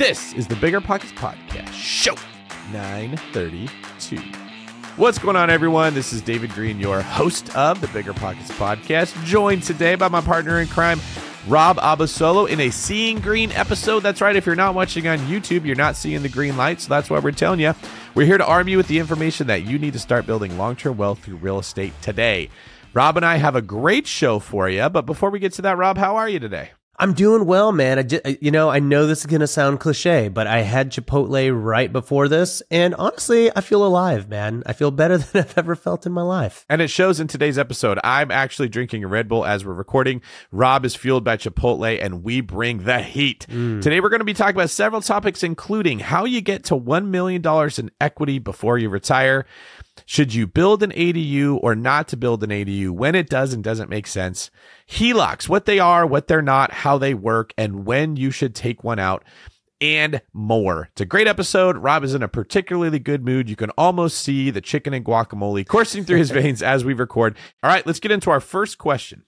This is the Bigger Pockets Podcast, show 932. What's going on, everyone? This is David Greene, your host of the Bigger Pockets Podcast, joined today by my partner in crime, Rob Abasolo, in a Seeing Green episode. That's right. If you're not watching on YouTube, you're not seeing the green light. So that's why we're telling you. We're here to arm you with the information that you need to start building long-term wealth through real estate today. Rob and I have a great show for you. But before we get to that, Rob, how are you today? I'm doing well, man. I know this is going to sound cliche, but I had Chipotle right before this. And honestly, I feel alive, man. I feel better than I've ever felt in my life. And it shows in today's episode. I'm actually drinking a Red Bull as we're recording. Rob is fueled by Chipotle, and we bring the heat. Today, we're going to be talking about several topics, including how you get to $1 million in equity before you retire. Should you build an ADU or not to build an ADU? When it does and doesn't make sense. HELOCs, what they are, what they're not, how they work, and when you should take one out, and more. It's a great episode. Rob is in a particularly good mood. You can almost see the chicken and guacamole coursing through his veins as we record. All right, let's get into our first question.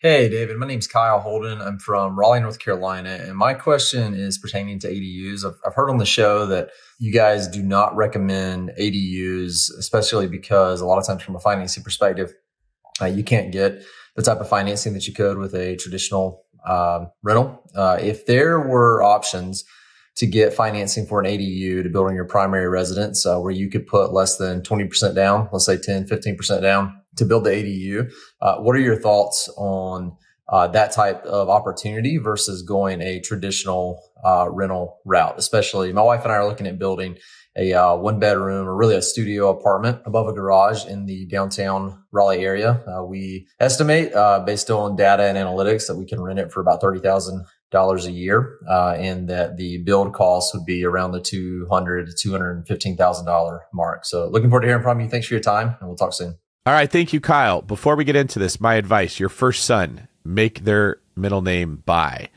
Hey, David. My name's Kyle Holden. I'm from Raleigh, North Carolina, and my question is pertaining to ADUs. I've heard on the show that you guys do not recommend ADUs, especially because a lot of times from a financing perspective, you can't get the type of financing that you could with a traditional rental. If there were options to get financing for an ADU to build on your primary residence where you could put less than 20% down, let's say 10, 15% down, to build the ADU. What are your thoughts on that type of opportunity versus going a traditional rental route? Especially my wife and I are looking at building a one bedroom or really a studio apartment above a garage in the downtown Raleigh area. We estimate based on data and analytics that we can rent it for about $30,000 a year and that the build cost would be around the $200,000 to $215,000 mark. So looking forward to hearing from you. Thanks for your time and we'll talk soon. All right. Thank you, Kyle. Before we get into this, my advice, your first son, make their middle name By,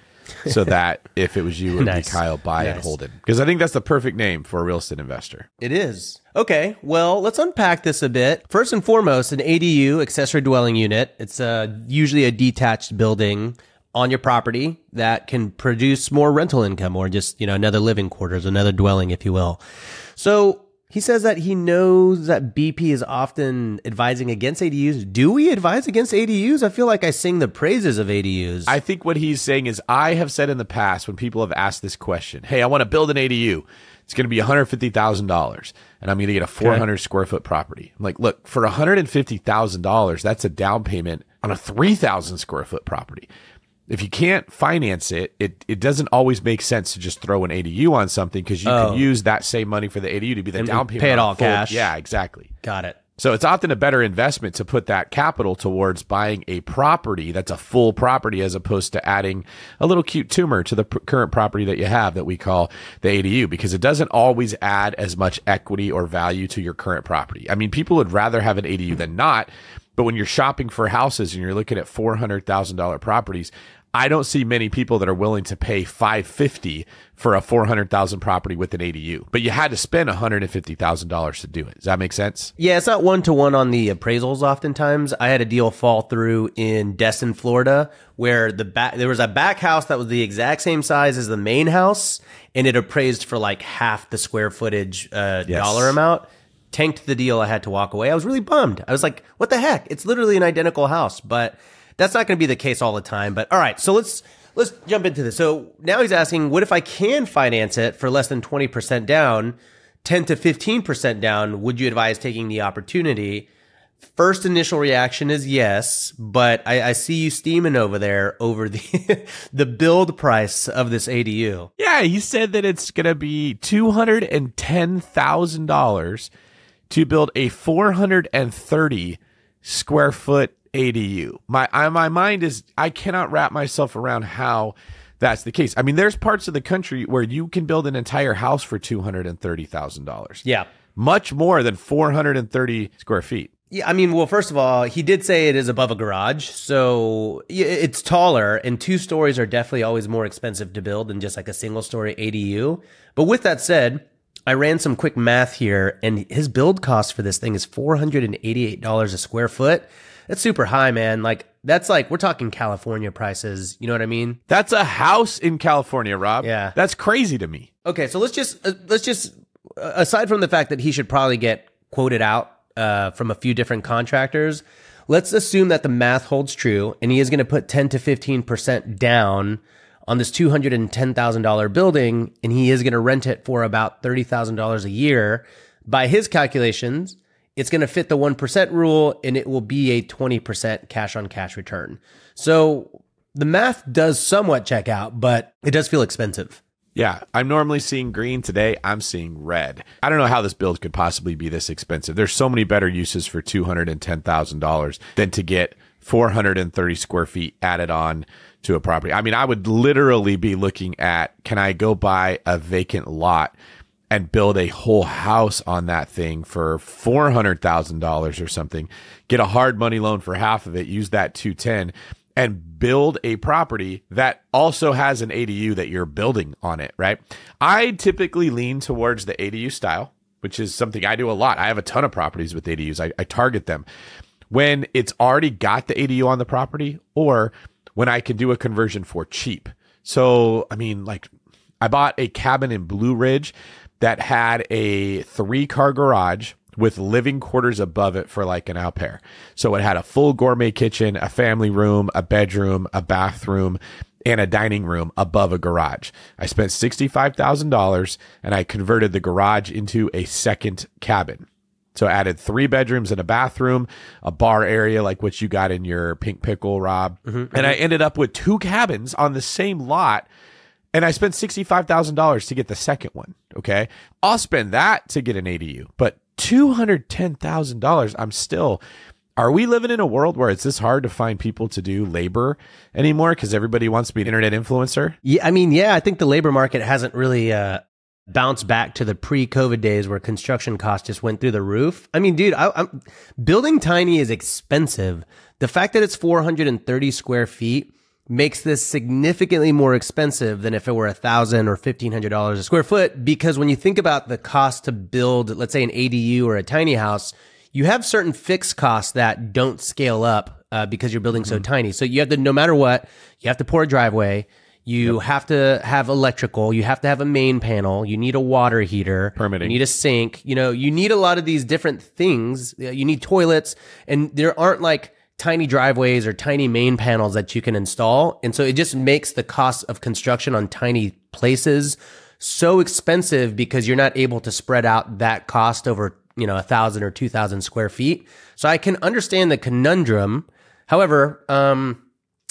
so that if it was you, it would be Kyle By and Holden. Because I think that's the perfect name for a real estate investor. It is. Okay. Well, let's unpack this a bit. First and foremost, an ADU, accessory dwelling unit. It's usually a detached building on your property that can produce more rental income or just, another living quarters, another dwelling, if you will. So he says that he knows that BP is often advising against ADUs. Do we advise against ADUs? I feel like I sing the praises of ADUs. I think what he's saying is I have said in the past when people have asked this question, hey, I want to build an ADU. It's going to be $150,000 and I'm going to get a 400 square foot property. I'm like, look, for $150,000, that's a down payment on a 3,000 square foot property. If you can't finance it, it doesn't always make sense to just throw an ADU on something because you can use that same money for the ADU to be the down payment. Pay it all cash. Yeah, exactly. Got it. So it's often a better investment to put that capital towards buying a property that's a full property as opposed to adding a little cute tumor to the current property that you have that we call the ADU because it doesn't always add as much equity or value to your current property. I mean, people would rather have an ADU than not. But when you're shopping for houses and you're looking at $400,000 properties, I don't see many people that are willing to pay $550,000 for a $400,000 property with an ADU. But you had to spend $150,000 to do it. Does that make sense? Yeah, it's not one-to-one on the appraisals oftentimes. I had a deal fall through in Destin, Florida, where there was a back house that was the exact same size as the main house, and it appraised for like half the square footage dollar amount. Tanked the deal. I had to walk away. I was really bummed. I was like, what the heck? It's literally an identical house, but that's not going to be the case all the time. But all right, so let's jump into this. So now he's asking, what if I can finance it for less than 20% down, 10 to 15% down? Would you advise taking the opportunity? First initial reaction is yes, but I see you steaming over there over the the build price of this ADU. Yeah, he said that it's going to be $210,000 to build a 430 square foot ADU. My mind is, I cannot wrap myself around how that's the case. I mean, there's parts of the country where you can build an entire house for $230,000. Yeah. Much more than 430 square feet. Yeah, I mean, well, first of all, he did say it is above a garage, so it's taller, and two stories are definitely always more expensive to build than just like a single-story ADU. But with that said, I ran some quick math here, and his build cost for this thing is $488 a square foot. That's super high, man. Like, That's like, we're talking California prices. You know what I mean? That's a house in California, Rob. Yeah. That's crazy to me. Okay. So let's just, aside from the fact that he should probably get quoted out from a few different contractors, let's assume that the math holds true and he is going to put 10 to 15% down on this $210,000 building, and he is going to rent it for about $30,000 a year. By his calculations, it's going to fit the 1% rule, and it will be a 20% cash-on-cash return. So the math does somewhat check out, but it does feel expensive. Yeah, I'm normally seeing green. Today, I'm seeing red. I don't know how this build could possibly be this expensive. There's so many better uses for $210,000 than to get 430 square feet added on to a property. I mean, I would literally be looking at, can I go buy a vacant lot and build a whole house on that thing for $400,000 or something, get a hard money loan for half of it, use that 210 and build a property that also has an ADU that you're building on it, right? I typically lean towards the ADU style, which is something I do a lot. I have a ton of properties with ADUs. I target them when it's already got the ADU on the property or when I can do a conversion for cheap. So, I mean, like I bought a cabin in Blue Ridge that had a 3-car garage with living quarters above it for like an au pair. So it had a full gourmet kitchen, a family room, a bedroom, a bathroom, and a dining room above a garage. I spent $65,000 and I converted the garage into a second cabin. So I added 3 bedrooms and a bathroom, a bar area like what you got in your Pink Pickle, Rob. Mm-hmm. And I ended up with 2 cabins on the same lot. And I spent $65,000 to get the second one. Okay. I'll spend that to get an ADU, but $210,000, I'm still, are we living in a world where it's this hard to find people to do labor anymore? Because everybody wants to be an internet influencer. Yeah. I mean, yeah, I think the labor market hasn't really, bounce back to the pre-COVID days where construction costs just went through the roof. I mean, dude, I'm building tiny is expensive. The fact that it's 430 square feet makes this significantly more expensive than if it were $1,000 or $1,500 a square foot. Because when you think about the cost to build, let's say an ADU or a tiny house, you have certain fixed costs that don't scale up because you're building so tiny. So you have to, no matter what, you have to pour a driveway. You have to have electrical. You have to have a main panel. You need a water heater. Permitting. You need a sink. You know, you need a lot of these different things. You need toilets. And there aren't like tiny driveways or tiny main panels that you can install. And so it just makes the cost of construction on tiny places so expensive because you're not able to spread out that cost over, you know, 1,000 or 2,000 square feet. So I can understand the conundrum. However,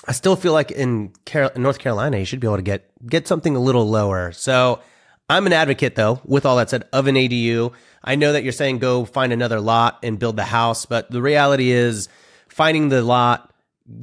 I still feel like in North Carolina, you should be able to get something a little lower. So I'm an advocate, though, with all that said, of an ADU. I know that you're saying go find another lot and build the house, but the reality is finding the lot,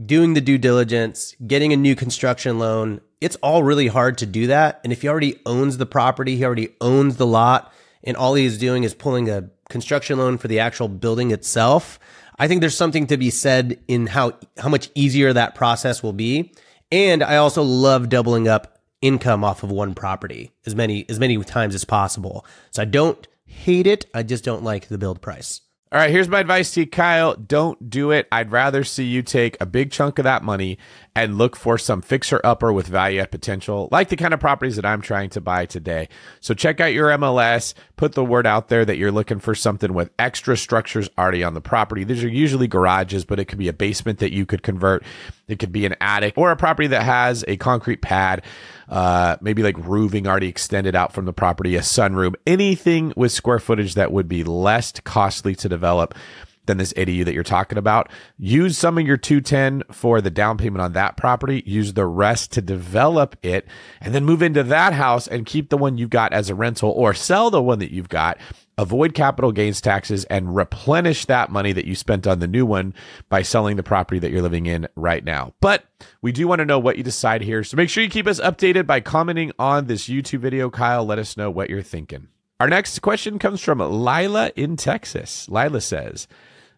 doing the due diligence, getting a new construction loan, it's all really hard to do that. And if he already owns the property, he already owns the lot, and all he is doing is pulling a construction loan for the actual building itself, I think there's something to be said in how much easier that process will be. And I also love doubling up income off of one property as many times as possible. So I don't hate it. I just don't like the build price. All right, here's my advice to you, Kyle. Don't do it. I'd rather see you take a big chunk of that money and look for some fixer-upper with value-add potential, like the kind of properties that I'm trying to buy today. So check out your MLS, put the word out there that you're looking for something with extra structures already on the property. These are usually garages, but it could be a basement that you could convert. It could be an attic or a property that has a concrete pad, maybe like roofing already extended out from the property, a sunroom, anything with square footage that would be less costly to develop than this ADU that you're talking about. Use some of your 210 for the down payment on that property, use the rest to develop it, and then move into that house and keep the one you've got as a rental or sell the one that you've got, avoid capital gains taxes, and replenish that money that you spent on the new one by selling the property that you're living in right now. But we do want to know what you decide here. So make sure you keep us updated by commenting on this YouTube video, Kyle. Let us know what you're thinking. Our next question comes from Lila in Texas. Lila says,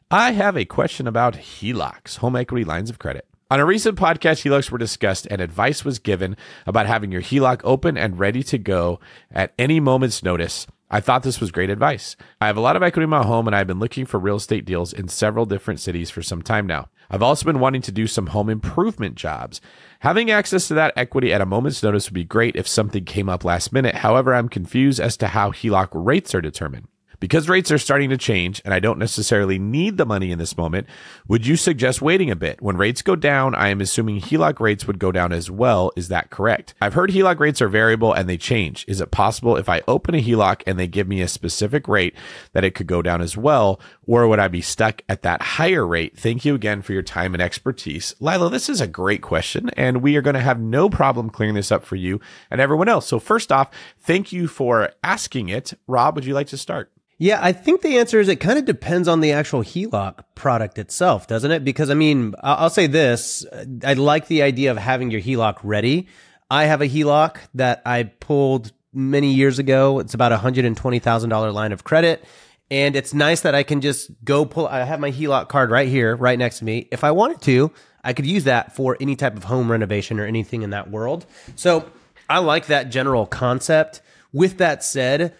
I have a question about HELOCs, home equity lines of credit. On a recent podcast, HELOCs were discussed and advice was given about having your HELOC open and ready to go at any moment's notice. I thought this was great advice. I have a lot of equity in my home and I've been looking for real estate deals in several different cities for some time now. I've also been wanting to do some home improvement jobs. Having access to that equity at a moment's notice would be great if something came up last minute. However, I'm confused as to how HELOC rates are determined. Because rates are starting to change and I don't necessarily need the money in this moment, would you suggest waiting a bit? When rates go down, I am assuming HELOC rates would go down as well. Is that correct? I've heard HELOC rates are variable and they change. Is it possible if I open a HELOC and they give me a specific rate that it could go down as well? Or would I be stuck at that higher rate? Thank you again for your time and expertise. Lila, this is a great question and we are going to have no problem clearing this up for you and everyone else. So first off, thank you for asking it. Rob, would you like to start? Yeah, I think the answer is it kind of depends on the actual HELOC product itself, doesn't it? Because, I mean, I'll say this. I like the idea of having your HELOC ready. I have a HELOC that I pulled many years ago. It's about a $120,000 line of credit. And it's nice that I can just go pull. I have my HELOC card right here, right next to me. If I wanted to, I could use that for any type of home renovation or anything in that world. So I like that general concept. With that said,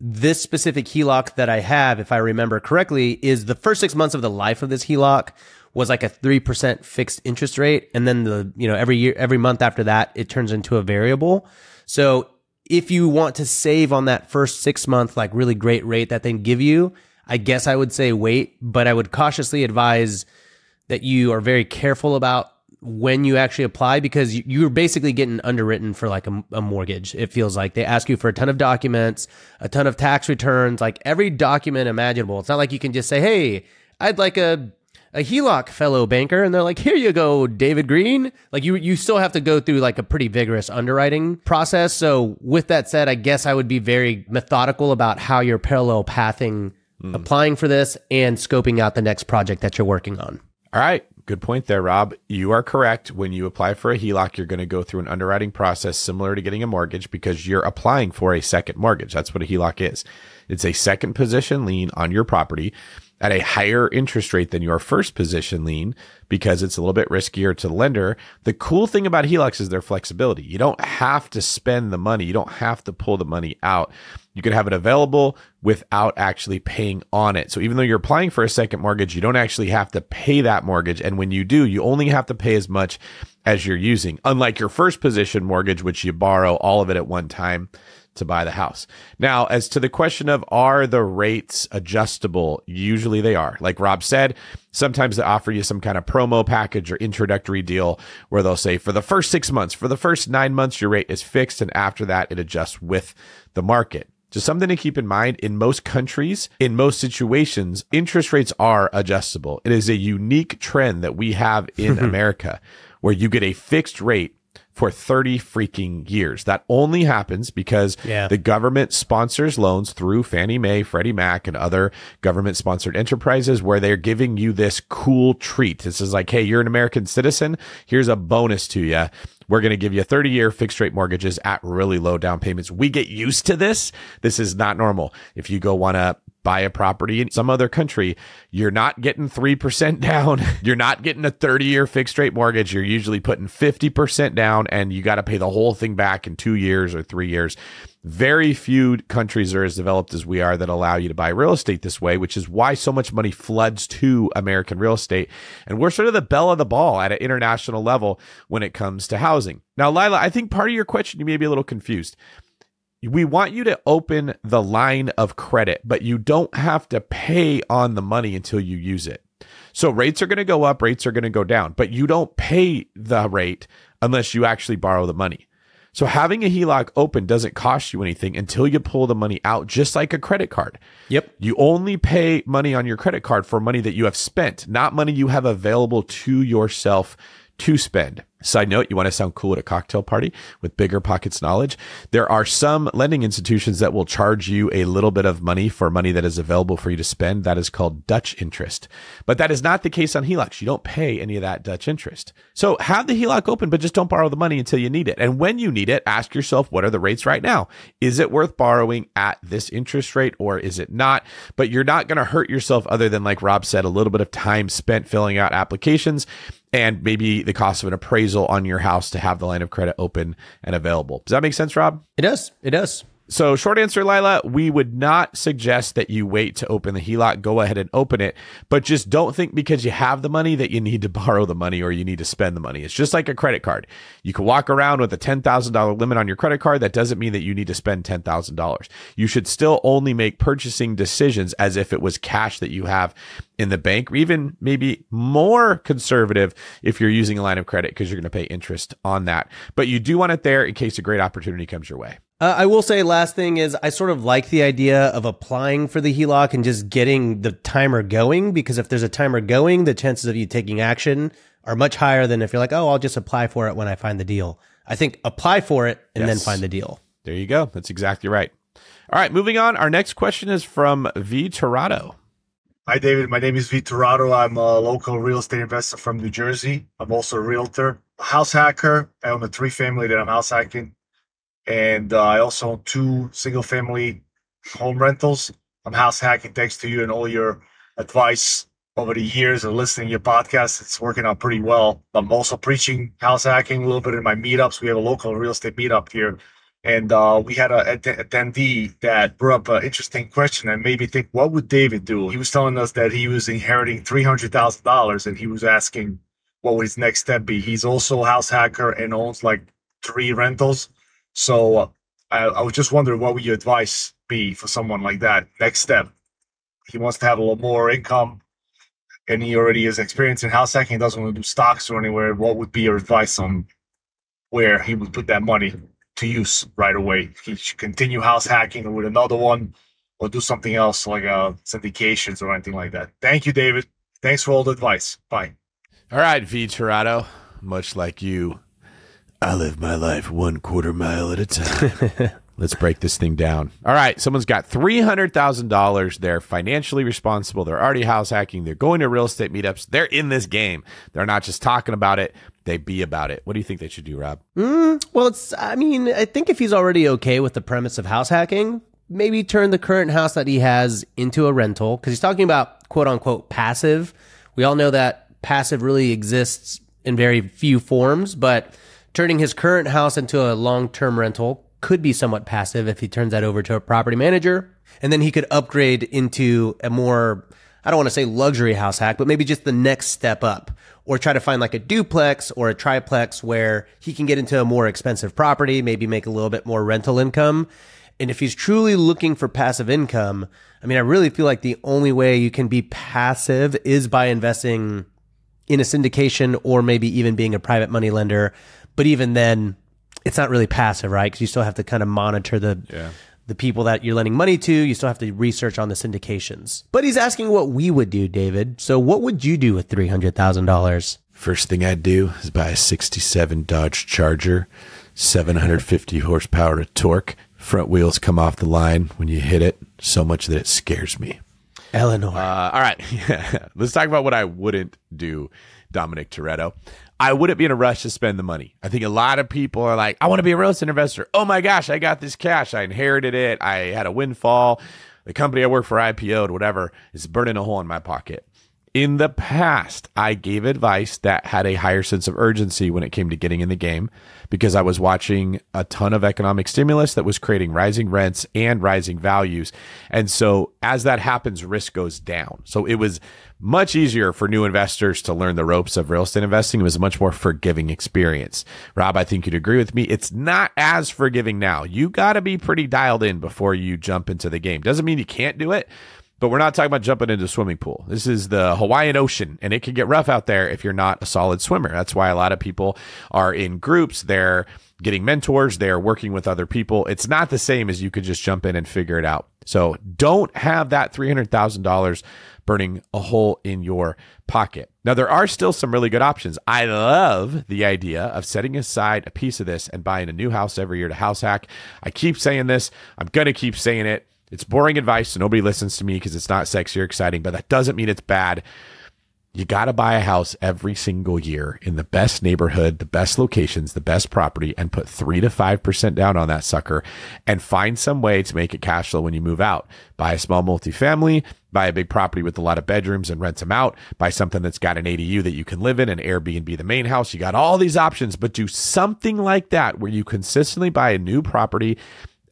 this specific HELOC that I have, if I remember correctly, is the first 6 months of the life of this HELOC was like a 3% fixed interest rate. And then every month after that, it turns into a variable. So if you want to save on that first 6 month, like really great rate that they give you, I guess I would say wait, but I would cautiously advise that you are very careful about when you actually apply, because you're basically getting underwritten for like a mortgage. It feels like they ask you for a ton of documents, a ton of tax returns, like every document imaginable. It's not like you can just say, hey, I'd like a HELOC, fellow banker. And they're like, here you go, David Greene. Like you still have to go through like a pretty vigorous underwriting process. So with that said, I guess I would be very methodical about how you're parallel pathing, applying for this and scoping out the next project that you're working on. All right. Good point there, Rob. You are correct. When you apply for a HELOC, you're going to go through an underwriting process similar to getting a mortgage because you're applying for a second mortgage. That's what a HELOC is. It's a second position lien on your property at a higher interest rate than your first position lien because it's a little bit riskier to the lender. The cool thing about HELOCs is their flexibility. You don't have to spend the money. You don't have to pull the money out. You could have it available without actually paying on it. So even though you're applying for a second mortgage, you don't actually have to pay that mortgage. And when you do, you only have to pay as much as you're using, unlike your first position mortgage, which you borrow all of it at one time to buy the house. Now, as to the question of are the rates adjustable? Usually they are. Like Rob said, sometimes they offer you some kind of promo package or introductory deal where they'll say for the first 6 months, for the first 9 months, your rate is fixed. And after that, it adjusts with the market. So something to keep in mind, in most countries, in most situations, interest rates are adjustable. It is a unique trend that we have in America where you get a fixed rate for 30 freaking years. That only happens because the government sponsors loans through Fannie Mae, Freddie Mac, and other government-sponsored enterprises where they're giving you this cool treat. This is like, hey, you're an American citizen. Here's a bonus to you. We're going to give you 30-year fixed-rate mortgages at really low down payments. We get used to this. This is not normal. If you go want to buy a property in some other country, you're not getting 3% down. You're not getting a 30-year fixed-rate mortgage. You're usually putting 50% down, and you got to pay the whole thing back in 2 years or 3 years. Very few countries are as developed as we are that allow you to buy real estate this way, which is why so much money floods to American real estate. And we're sort of the belle of the ball at an international level when it comes to housing. Now, Lila, I think part of your question, you may be a little confused. We want you to open the line of credit, but you don't have to pay on the money until you use it. So rates are going to go up, rates are going to go down, but you don't pay the rate unless you actually borrow the money. So having a HELOC open doesn't cost you anything until you pull the money out, just like a credit card. Yep. You only pay money on your credit card for money that you have spent, not money you have available to yourself to spend. Side note, you want to sound cool at a cocktail party with Bigger Pockets knowledge. There are some lending institutions that will charge you a little bit of money for money that is available for you to spend. That is called Dutch interest. But that is not the case on HELOCs. You don't pay any of that Dutch interest. So have the HELOC open, but just don't borrow the money until you need it. And when you need it, ask yourself, what are the rates right now? Is it worth borrowing at this interest rate or is it not? But you're not going to hurt yourself other than, like Rob said, a little bit of time spent filling out applications and maybe the cost of an appraisal on your house to have the line of credit open and available. Does that make sense, Rob? It does. It does. So short answer, Lila, we would not suggest that you wait to open the HELOC. Go ahead and open it, but just don't think because you have the money that you need to borrow the money or you need to spend the money. It's just like a credit card. You can walk around with a $10,000 limit on your credit card. That doesn't mean that you need to spend $10,000. You should still only make purchasing decisions as if it was cash that you have in the bank, or even maybe more conservative if you're using a line of credit because you're going to pay interest on that. But you do want it there in case a great opportunity comes your way. I will say last thing is I sort of like the idea of applying for the HELOC and just getting the timer going, because if there's a timer going, the chances of you taking action are much higher than if you're like, oh, I'll just apply for it when I find the deal. I think apply for it and then find the deal. There you go. That's exactly right. All right, moving on. Our next question is from V Tirado. Hi, David. My name is V Tirado. I'm a local real estate investor from New Jersey. I'm also a realtor, a house hacker. I own a 3-family that I'm house hacking. And I also own 2 single-family home rentals. I'm house hacking thanks to you and all your advice over the years and listening to your podcast. It's working out pretty well. I'm also preaching house hacking a little bit in my meetups. We have a local real estate meetup here. And we had an attendee that brought up an interesting question and made me think, what would David do? He was telling us that he was inheriting $300,000, and he was asking what would his next step be. He's also a house hacker and owns like 3 rentals. So I was just wondering, what would your advice be for someone like that? Next step, he wants to have a little more income, and he already is experienced in house hacking. He doesn't want to do stocks or anywhere. What would be your advice on where he would put that money to use right away? He should continue house hacking with another one, or do something else like syndications or anything like that. Thank you, David. Thanks for all the advice. Bye. All right, V Tirado, much like you, I live my life 1/4 mile at a time. Let's break this thing down. All right. Someone's got $300,000. They're financially responsible. They're already house hacking. They're going to real estate meetups. They're in this game. They're not just talking about it. They be about it. What do you think they should do, Rob? Well, I think if he's already okay with the premise of house hacking, maybe turn the current house that he has into a rental, because he's talking about quote unquote passive. We all know that passive really exists in very few forms, but turning his current house into a long-term rental could be somewhat passive if he turns that over to a property manager. And then he could upgrade into a more, I don't want to say luxury house hack, but maybe just the next step up, or try to find like a duplex or a triplex where he can get into a more expensive property, maybe make a little bit more rental income. And if he's truly looking for passive income, I mean, I really feel like the only way you can be passive is by investing in a syndication or maybe even being a private money lender. But even then, it's not really passive, right? Because you still have to kind of monitor the people that you're lending money to. You still have to research on the syndications. But he's asking what we would do, David. So what would you do with $300,000? First thing I'd do is buy a 67 Dodge Charger, 750 horsepower of torque. Front wheels come off the line when you hit it so much that it scares me. Eleanor. All right. Let's talk about what I wouldn't do, Dominic Toretto. I wouldn't be in a rush to spend the money. I think a lot of people are like, I want to be a real estate investor. Oh my gosh, I got this cash. I inherited it. I had a windfall. The company I work for IPO'd, whatever, is burning a hole in my pocket. In the past, I gave advice that had a higher sense of urgency when it came to getting in the game, because I was watching a ton of economic stimulus that was creating rising rents and rising values. And so as that happens, risk goes down. So it was much easier for new investors to learn the ropes of real estate investing. It was a much more forgiving experience. Rob, I think you'd agree with me. It's not as forgiving now. You got to be pretty dialed in before you jump into the game. Doesn't mean you can't do it, but we're not talking about jumping into a swimming pool. This is the Hawaiian Ocean, and it can get rough out there if you're not a solid swimmer. That's why a lot of people are in groups. They're getting mentors. They're working with other people. It's not the same as you could just jump in and figure it out. So don't have that $300,000 burning a hole in your pocket. Now, there are still some really good options. I love the idea of setting aside a piece of this and buying a new house every year to house hack. I keep saying this. I'm going to keep saying it. It's boring advice, so nobody listens to me because it's not sexy or exciting, but that doesn't mean it's bad. You got to buy a house every single year in the best neighborhood, the best locations, the best property, and put 3% to 5% down on that sucker and find some way to make it cash flow when you move out. Buy a small multifamily, buy a big property with a lot of bedrooms and rent them out, buy something that's got an ADU that you can live in, an Airbnb, the main house. You got all these options, but do something like that where you consistently buy a new property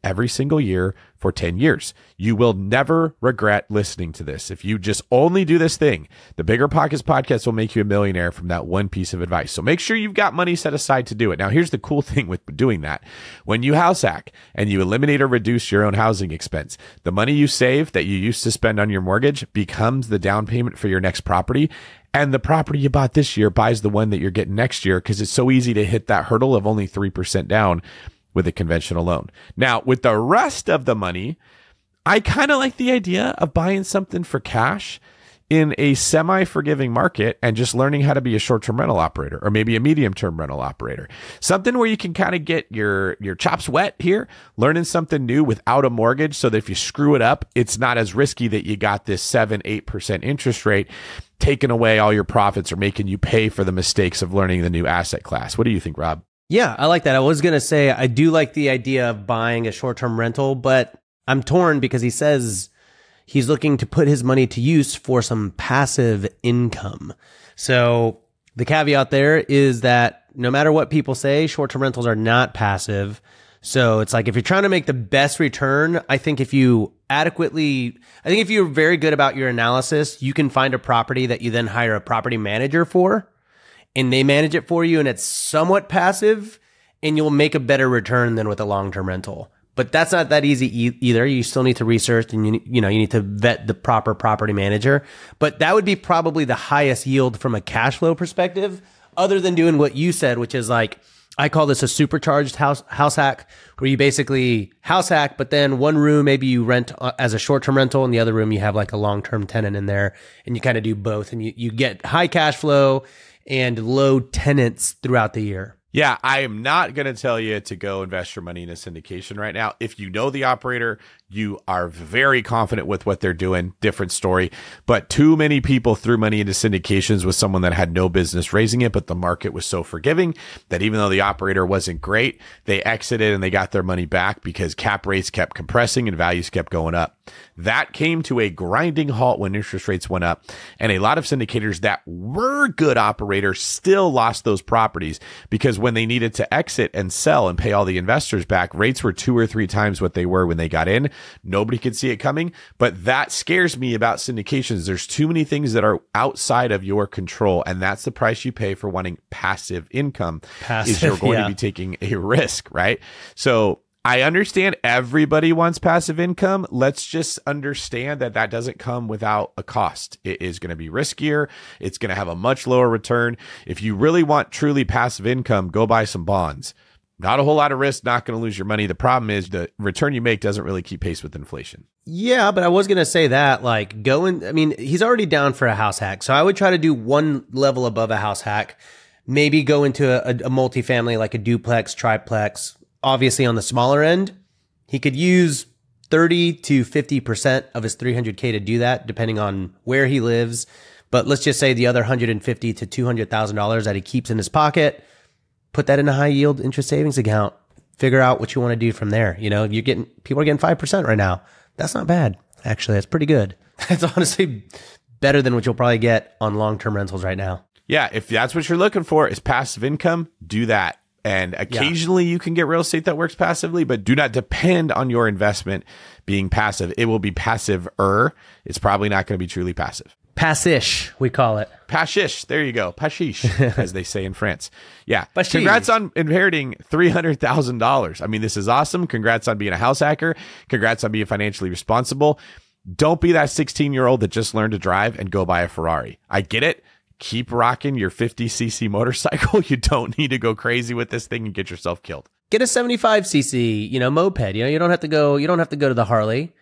every single year for 10 years. You will never regret listening to this. If you just only do this thing, the Bigger Pockets podcast will make you a millionaire from that one piece of advice. So make sure you've got money set aside to do it. Now, here's the cool thing with doing that. When you house hack and you eliminate or reduce your own housing expense, the money you save that you used to spend on your mortgage becomes the down payment for your next property. And the property you bought this year buys the one that you're getting next year, because it's so easy to hit that hurdle of only 3% down with a conventional loan. Now, with the rest of the money, I kind of like the idea of buying something for cash in a semi-forgiving market and just learning how to be a short-term rental operator, or maybe a medium-term rental operator. Something where you can kind of get your chops wet here, learning something new without a mortgage, so that if you screw it up, it's not as risky that you got this 7%, 8% interest rate taking away all your profits or making you pay for the mistakes of learning the new asset class. What do you think, Rob? Yeah, I like that. I was going to say, I do like the idea of buying a short-term rental, but I'm torn because he says he's looking to put his money to use for some passive income. So the caveat there is that no matter what people say, short-term rentals are not passive. So it's like, if you're trying to make the best return, I think if you adequately, I think if you're very good about your analysis, you can find a property that you then hire a property manager for, and they manage it for you, and it's somewhat passive, and you'll make a better return than with a long-term rental. But that's not that easy either. You still need to research, and you need to vet the proper property manager. But that would be probably the highest yield from a cash flow perspective, other than doing what you said, which is like, I call this a supercharged house hack, where you basically house hack, but then one room maybe you rent as a short-term rental, and the other room you have like a long-term tenant in there, and you kind of do both, and you get high cash flow and low tenants throughout the year. Yeah, I am not going to tell you to go invest your money in a syndication right now. If you know the operator, you are very confident with what they're doing. Different story. But too many people threw money into syndications with someone that had no business raising it, but the market was so forgiving that even though the operator wasn't great, they exited and they got their money back because cap rates kept compressing and values kept going up. That came to a grinding halt when interest rates went up, and a lot of syndicators that were good operators still lost those properties because when they needed to exit and sell and pay all the investors back, rates were 2 or 3 times what they were when they got in. Nobody could see it coming, but that scares me about syndications. There's too many things that are outside of your control, and that's the price you pay for wanting passive income. Is you're going to be taking a risk, right? So I understand everybody wants passive income. Let's just understand that that doesn't come without a cost. It is going to be riskier. It's going to have a much lower return. If you really want truly passive income, go buy some bonds. Not a whole lot of risk, not going to lose your money. The problem is the return you make doesn't really keep pace with inflation. Yeah, but I was going to say that, like, he's already down for a house hack. So I would try to do one level above a house hack, maybe go into a multifamily, like a duplex, triplex. Obviously, on the smaller end, he could use 30 to 50% of his $300K to do that, depending on where he lives. But let's just say the other $150,000 to $200,000 that he keeps in his pocket, put that in a high yield interest savings account. Figure out what you want to do from there. You know, people are getting 5% right now. That's not bad. Actually, that's pretty good. That's honestly better than what you'll probably get on long-term rentals right now. Yeah, if that's what you're looking for is passive income, do that. And occasionally you can get real estate that works passively, but do not depend on your investment being passive. It will be passive-er. It's probably not going to be truly passive. Passish, we call it. Passish. There you go. Passish, as they say in France. Yeah. Passish. Congrats on inheriting $300,000. I mean, this is awesome. Congrats on being a house hacker. Congrats on being financially responsible. Don't be that 16-year-old that just learned to drive and go buy a Ferrari. I get it. Keep rocking your 50cc motorcycle. You don't need to go crazy with this thing and get yourself killed. Get a 75cc, moped. You don't have to go to the Harley.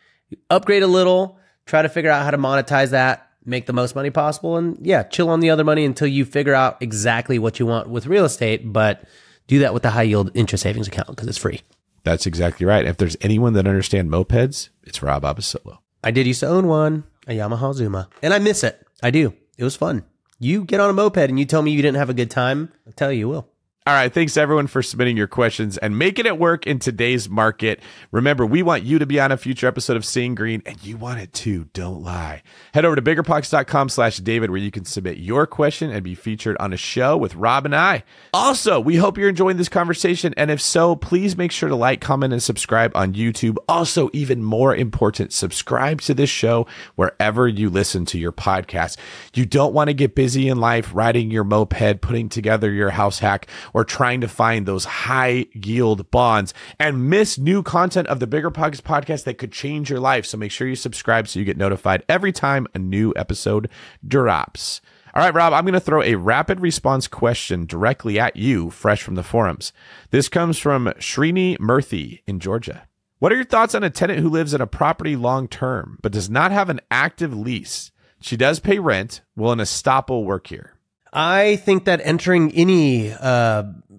Upgrade a little, try to figure out how to monetize that, make the most money possible, and yeah, chill on the other money until you figure out exactly what you want with real estate, but do that with the high yield interest savings account because it's free. That's exactly right. If there's anyone that understands mopeds, it's Rob Abasolo. I did used to own one, a Yamaha Zuma, and I miss it. I do. It was fun. You get on a moped and you tell me you didn't have a good time, I'll tell you will. All right, thanks everyone for submitting your questions and making it work in today's market. Remember, we want you to be on a future episode of Seeing Green, and you want it too, don't lie. Head over to biggerpockets.com/David where you can submit your question and be featured on a show with Rob and I. Also, we hope you're enjoying this conversation, and if so, please make sure to like, comment, and subscribe on YouTube. Also, even more important, subscribe to this show wherever you listen to your podcast. You don't want to get busy in life riding your moped, putting together your house hack, or trying to find those high yield bonds and miss new content of the Bigger Pockets podcast that could change your life. So make sure you subscribe so you get notified every time a new episode drops. All right, Rob, I'm going to throw a rapid response question directly at you, fresh from the forums. This comes from Srini Murthy in Georgia. What are your thoughts on a tenant who lives in a property long term but does not have an active lease? She does pay rent. Will an estoppel work here? I think that entering any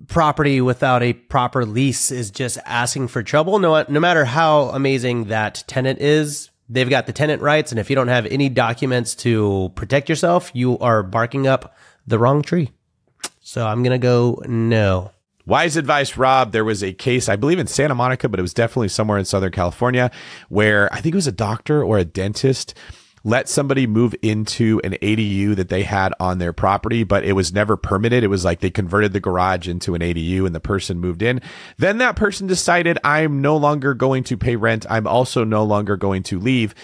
property without a proper lease is just asking for trouble. No matter how amazing that tenant is, they've got the tenant rights. And if you don't have any documents to protect yourself, you are barking up the wrong tree. So I'm going to go no. Wise advice, Rob. There was a case, I believe in Santa Monica, but it was definitely somewhere in Southern California where I think it was a doctor or a dentist let somebody move into an ADU that they had on their property, but it was never permitted. It was like they converted the garage into an ADU and the person moved in. Then that person decided, I'm no longer going to pay rent. I'm also no longer going to leave.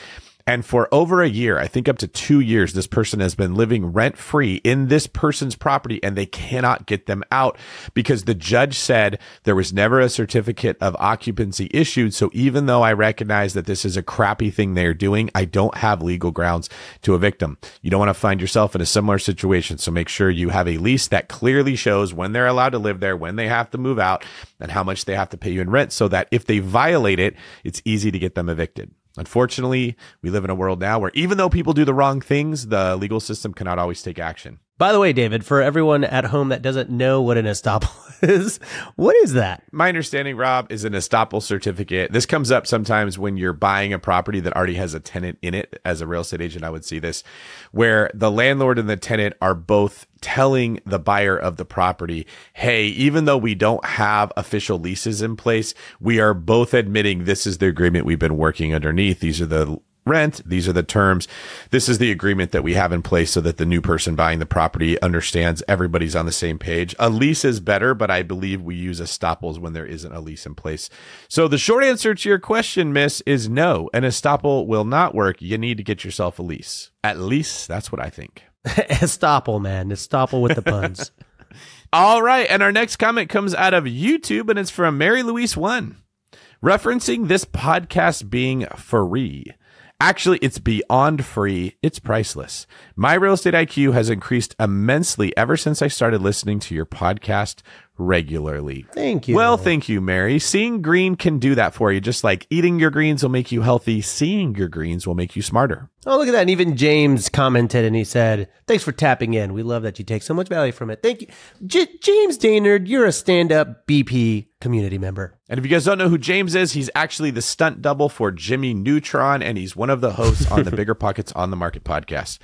And for over a year, I think up to 2 years, this person has been living rent-free in this person's property, and they cannot get them out because the judge said there was never a certificate of occupancy issued. So even though I recognize that this is a crappy thing they're doing, I don't have legal grounds to evict them. You don't want to find yourself in a similar situation. So make sure you have a lease that clearly shows when they're allowed to live there, when they have to move out, and how much they have to pay you in rent so that if they violate it, it's easy to get them evicted. Unfortunately, we live in a world now where even though people do the wrong things, the legal system cannot always take action. By the way, David, for everyone at home that doesn't know what an estoppel is, what is that? My understanding, Rob, is an estoppel certificate. This comes up sometimes when you're buying a property that already has a tenant in it. As a real estate agent, I would see this, where the landlord and the tenant are both telling the buyer of the property, hey, even though we don't have official leases in place, we are both admitting this is the agreement we've been working underneath. These are the rent. These are the terms. This is the agreement that we have in place so that the new person buying the property understands everybody's on the same page. A lease is better, but I believe we use estoppels when there isn't a lease in place. So the short answer to your question, miss, is no. An estoppel will not work. You need to get yourself a lease. At least that's what I think. Estoppel, man. Estoppel with the puns. All right. And our next comment comes out of YouTube, and it's from Mary Louise One, referencing this podcast being free. Actually, it's beyond free. It's priceless. My real estate IQ has increased immensely ever since I started listening to your podcast regularly. Thank you. Well, thank you, Mary. Seeing Green can do that for you. Just like eating your greens will make you healthy, seeing your greens will make you smarter. Oh, look at that. And even James commented and he said, thanks for tapping in. We love that you take so much value from it. Thank you. James Daynard, you're a stand-up BP community member. And if you guys don't know who James is, he's actually the stunt double for Jimmy Neutron, and he's one of the hosts on the Bigger Pockets on the Market podcast.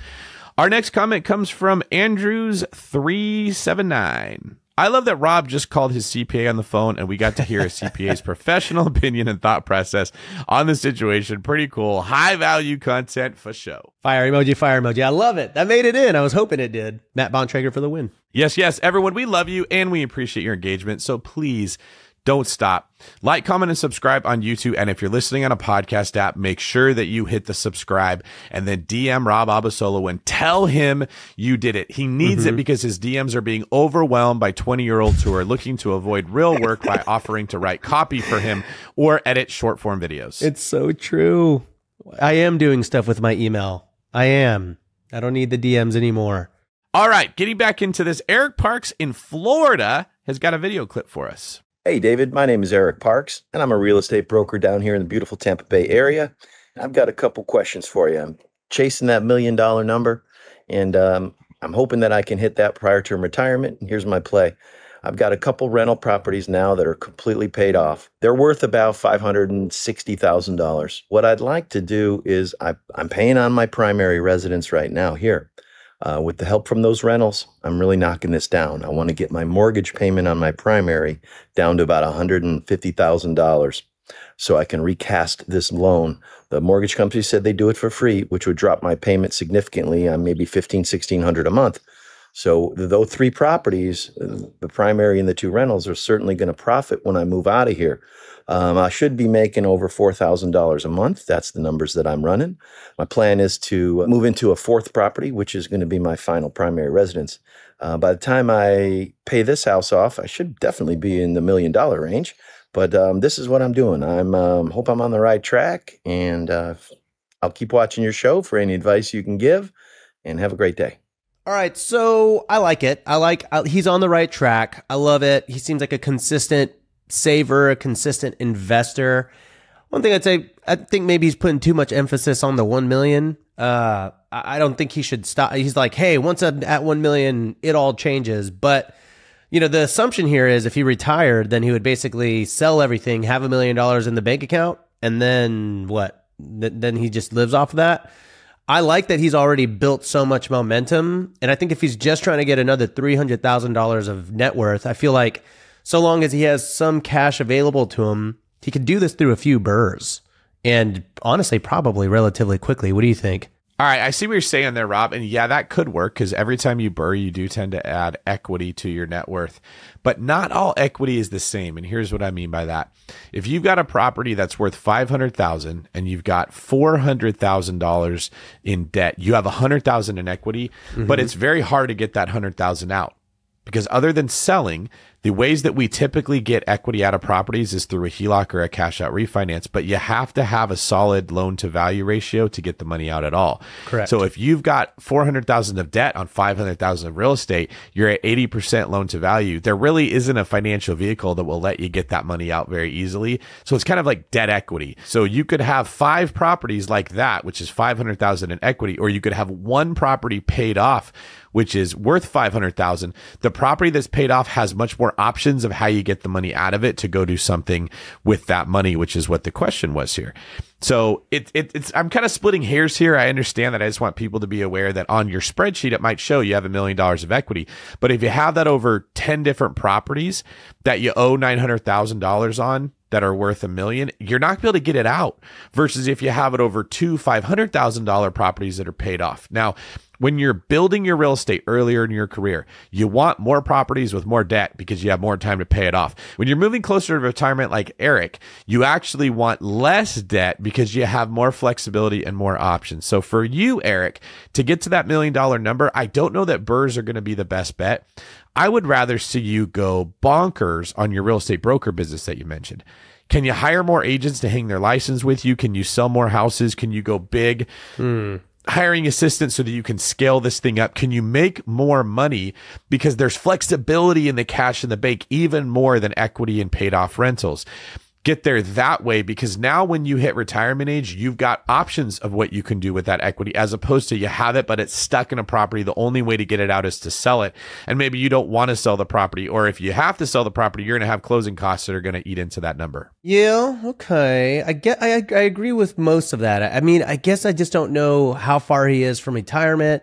Our next comment comes from Andrews379. I love that Rob just called his CPA on the phone and we got to hear a CPA's professional opinion and thought process on the situation. Pretty cool. High value content for show. Fire emoji, fire emoji. I love it. That made it in. I was hoping it did. Matt Bontrager for the win. Yes, yes. Everyone, we love you and we appreciate your engagement. So please don't stop. Like, comment, and subscribe on YouTube. And if you're listening on a podcast app, make sure that you hit the subscribe and then DM Rob Abasolo and tell him you did it. He needs it because his DMs are being overwhelmed by 20-year-olds who are looking to avoid real work by offering to write copy for him or edit short-form videos. It's so true. I am doing stuff with my email. I am. I don't need the DMs anymore. All right, getting back into this, Eric Parks in Florida has got a video clip for us. Hey, David, my name is Eric Parks, and I'm a real estate broker down here in the beautiful Tampa Bay area. I've got a couple questions for you. I'm chasing that $1 million number, and I'm hoping that I can hit that prior to retirement. And here's my play. I've got a couple rental properties now that are completely paid off. They're worth about $560,000. What I'd like to do is I'm paying on my primary residence right now here. With the help from those rentals, I'm really knocking this down. I want to get my mortgage payment on my primary down to about $150,000 so I can recast this loan. The mortgage company said they do it for free, which would drop my payment significantly on maybe $1,500, $1,600 a month. So though three properties, the primary and the two rentals, are certainly going to profit when I move out of here. I should be making over $4,000 a month. That's the numbers that I'm running. My plan is to move into a fourth property, which is going to be my final primary residence. By the time I pay this house off, I should definitely be in the $1 million range. But this is what I'm doing. I hope I'm on the right track, and I'll keep watching your show for any advice you can give, and have a great day. All right, so I like it. He's on the right track. I love it. He seems like a consistent saver, a consistent investor. One thing I'd say, I think maybe he's putting too much emphasis on the 1 million. I don't think he should stop. He's like, hey, once I'm at 1 million, it all changes. But you know, the assumption here is if he retired, then he would basically sell everything, have $1 million in the bank account, and then what? Then he just lives off of that. I like that he's already built so much momentum. And I think if he's just trying to get another $300,000 of net worth, I feel like so long as he has some cash available to him, he could do this through a few burrs. And honestly, probably relatively quickly. What do you think? All right, I see what you're saying there, Rob. And yeah, that could work, because every time you burr, you do tend to add equity to your net worth. But not all equity is the same. And here's what I mean by that. If you've got a property that's worth $500,000 and you've got $400,000 in debt, you have $100,000 in equity, but it's very hard to get that $100,000 out. Because other than selling, the ways that we typically get equity out of properties is through a HELOC or a cash out refinance, but you have to have a solid loan to value ratio to get the money out at all. Correct. So if you've got $400,000 of debt on $500,000 of real estate, you're at 80% loan to value. There really isn't a financial vehicle that will let you get that money out very easily. So it's kind of like debt equity. So you could have five properties like that, which is $500,000 in equity, or you could have one property paid off, which is worth $500,000. The property that's paid off has much more options of how you get the money out of it to go do something with that money, which is what the question was here. So I'm kind of splitting hairs here. I understand that. I just want people to be aware that on your spreadsheet, it might show you have $1 million of equity. But if you have that over 10 different properties that you owe $900,000 on that are worth $1 million, you're not going to be able to get it out, versus if you have it over two $500,000 properties that are paid off. Now, when you're building your real estate earlier in your career, you want more properties with more debt because you have more time to pay it off. When you're moving closer to retirement like Eric, you actually want less debt because you have more flexibility and more options. So for you, Eric, to get to that $1 million number, I don't know that burrs are going to be the best bet. I would rather see you go bonkers on your real estate broker business that you mentioned. Can you hire more agents to hang their license with you? Can you sell more houses? Can you go big? Hiring assistants so that you can scale this thing up? Can you make more money? Because there's flexibility in the cash in the bank, even more than equity and paid off rentals. Get there that way, because now when you hit retirement age, you've got options of what you can do with that equity, as opposed to you have it, but it's stuck in a property. The only way to get it out is to sell it. And maybe you don't want to sell the property, or if you have to sell the property, you're going to have closing costs that are going to eat into that number. Yeah. Okay. I agree with most of that. I mean, I guess I just don't know how far he is from retirement.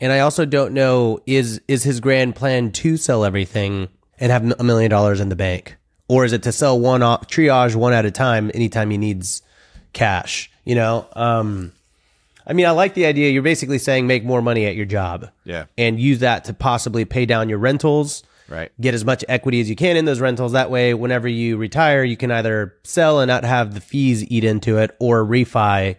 And I also don't know, is his grand plan to sell everything and have $1 million in the bank? Or is it to sell one off, triage one at a time anytime he needs cash? You know, I mean, I like the idea. You're basically saying make more money at your job, yeah, and use that to possibly pay down your rentals, right? Get as much equity as you can in those rentals. That way, whenever you retire, you can either sell and not have the fees eat into it, or refi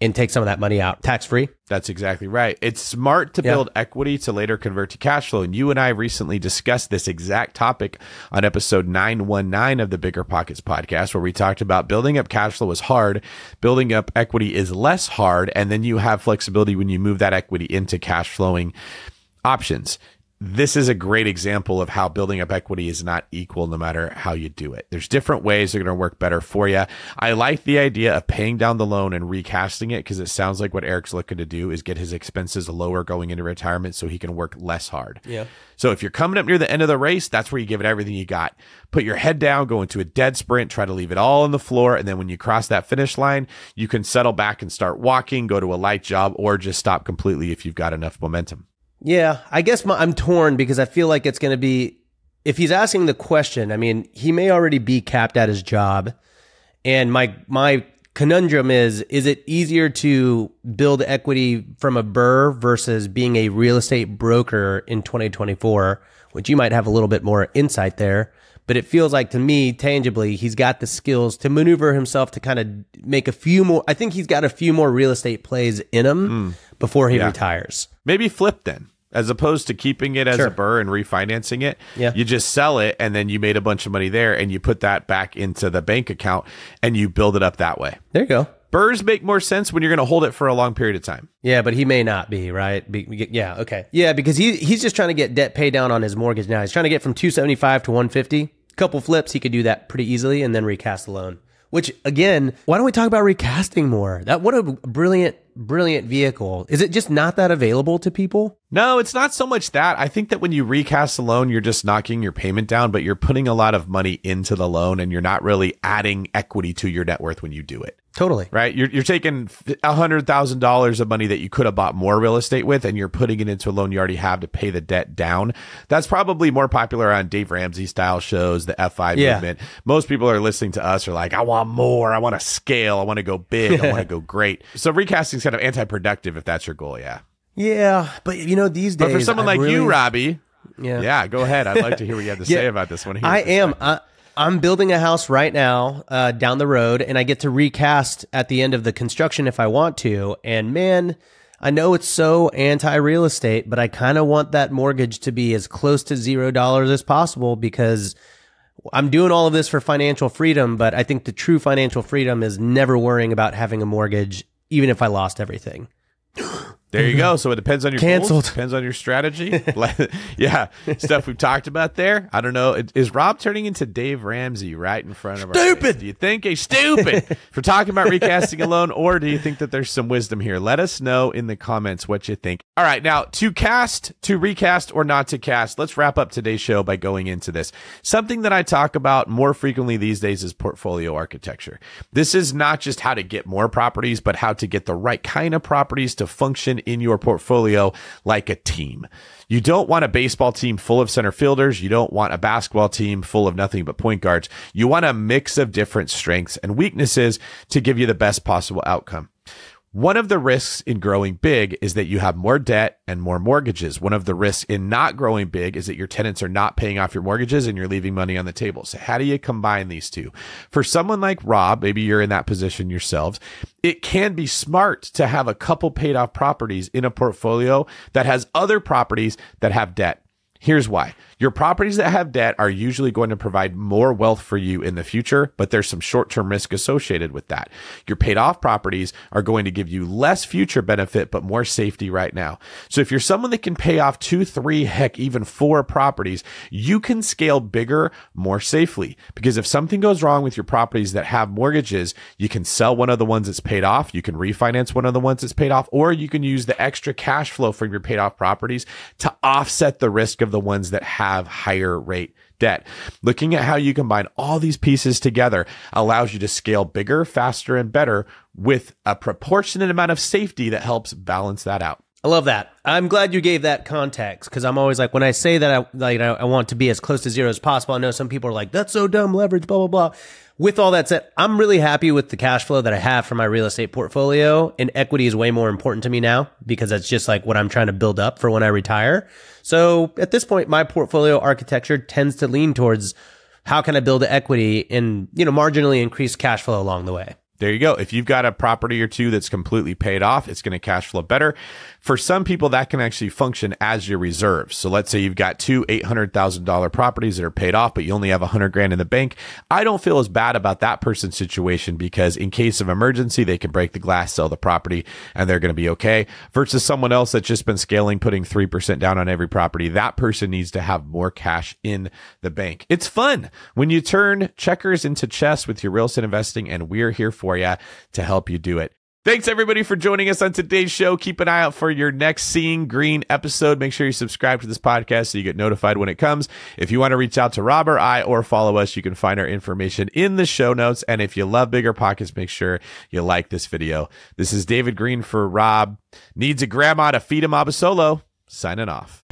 and take some of that money out tax free. That's exactly right. It's smart to build equity to later convert to cash flow. And you and I recently discussed this exact topic on episode 919 of the Bigger Pockets podcast, where we talked about building up cash flow is hard, building up equity is less hard, and then you have flexibility when you move that equity into cash flowing options. This is a great example of how building up equity is not equal no matter how you do it. There's different ways that are going to work better for you. I like the idea of paying down the loan and recasting it, because it sounds like what Eric's looking to do is get his expenses lower going into retirement so he can work less hard. Yeah. So if you're coming up near the end of the race, that's where you give it everything you got. Put your head down, go into a dead sprint, try to leave it all on the floor. And then when you cross that finish line, you can settle back and start walking, go to a light job, or just stop completely if you've got enough momentum. Yeah, I guess I'm torn because I feel like it's going to be, if he's asking the question, I mean, he may already be capped at his job. And my conundrum is it easier to build equity from a burr versus being a real estate broker in 2024, which you might have a little bit more insight there. But it feels like to me, tangibly, he's got the skills to maneuver himself to kind of make a few more. I think he's got a few more real estate plays in him before he retires. Maybe flip then. As opposed to keeping it as a burr and refinancing it, you just sell it and then you made a bunch of money there and you put that back into the bank account and you build it up that way. There you go. Burrs make more sense when you're going to hold it for a long period of time. Yeah, but he may not be, right? Yeah, okay. Yeah, because he's just trying to get debt pay down on his mortgage now. He's trying to get from 275 to 150. A couple flips, he could do that pretty easily and then recast the loan. Which, again, why don't we talk about recasting more? What a brilliant, brilliant vehicle. Is it just not that available to people? No, it's not so much that. I think that when you recast a loan, you're just knocking your payment down, but you're putting a lot of money into the loan and you're not really adding equity to your net worth when you do it. Totally. Right? You're taking $100,000 of money that you could have bought more real estate with, and you're putting it into a loan you already have to pay the debt down. That's probably more popular on Dave Ramsey style shows, the FI movement. Most people are listening to us are like, I want more. I want to scale. I want to go big. I want to go great. So recasting is kind of anti-productive if that's your goal. Yeah. Yeah. But you know, these days, but for someone like you, Robbie. Yeah. Yeah. Go ahead. I'd like to hear what you have to say about this one. I'm building a house right now down the road, and I get to recast at the end of the construction if I want to. And man, I know it's so anti-real estate, but I kind of want that mortgage to be as close to $0 as possible because I'm doing all of this for financial freedom. But I think the true financial freedom is never worrying about having a mortgage, even if I lost everything. There you go. So it depends on your goals, depends on your strategy. Yeah, stuff we've talked about there. I don't know. Is Rob turning into Dave Ramsey right in front of us? Stupid. Do you think he's stupid for talking about recasting a loan, or do you think that there's some wisdom here? Let us know in the comments what you think. All right, now to cast, to recast, or not to cast. Let's wrap up today's show by going into this. Something that I talk about more frequently these days is portfolio architecture. This is not just how to get more properties, but how to get the right kind of properties to function in your portfolio like a team. You don't want a baseball team full of center fielders. You don't want a basketball team full of nothing but point guards. You want a mix of different strengths and weaknesses to give you the best possible outcome. One of the risks in growing big is that you have more debt and more mortgages. One of the risks in not growing big is that your tenants are not paying off your mortgages and you're leaving money on the table. So how do you combine these two? For someone like Rob, maybe you're in that position yourselves, it can be smart to have a couple paid off properties in a portfolio that has other properties that have debt. Here's why. Your properties that have debt are usually going to provide more wealth for you in the future, but there's some short-term risk associated with that. Your paid-off properties are going to give you less future benefit, but more safety right now. So if you're someone that can pay off 2, 3, heck, even 4 properties, you can scale bigger, more safely. Because if something goes wrong with your properties that have mortgages, you can sell one of the ones that's paid off, you can refinance one of the ones that's paid off, or you can use the extra cash flow from your paid-off properties to offset the risk of the ones that have higher rate debt. Looking at how you combine all these pieces together allows you to scale bigger, faster, and better with a proportionate amount of safety that helps balance that out. I love that. I'm glad you gave that context because I'm always like, when I say that I want to be as close to zero as possible, I know some people are like, that's so dumb, leverage, blah, blah, blah. With all that said, I'm really happy with the cash flow that I have for my real estate portfolio, and equity is way more important to me now because that's just like what I'm trying to build up for when I retire. So at this point, my portfolio architecture tends to lean towards how can I build equity and, you know, marginally increase cash flow along the way. There you go. If you've got a property or two that's completely paid off, it's going to cash flow better. For some people, that can actually function as your reserves. So let's say you've got 2 $800,000 properties that are paid off, but you only have $100,000 in the bank. I don't feel as bad about that person's situation because in case of emergency, they can break the glass, sell the property, and they're going to be okay. Versus someone else that's just been scaling, putting 3% down on every property. That person needs to have more cash in the bank. It's fun when you turn checkers into chess with your real estate investing, and we're here for you to help you do it. Thanks everybody for joining us on today's show. Keep an eye out for your next Seeing Green episode. Make sure you subscribe to this podcast so you get notified when it comes. If you want to reach out to Rob or I or follow us, you can find our information in the show notes. And if you love Bigger Pockets, make sure you like this video. This is David Greene for Rob. Needs a grandma to feed him Abasolo. signing off.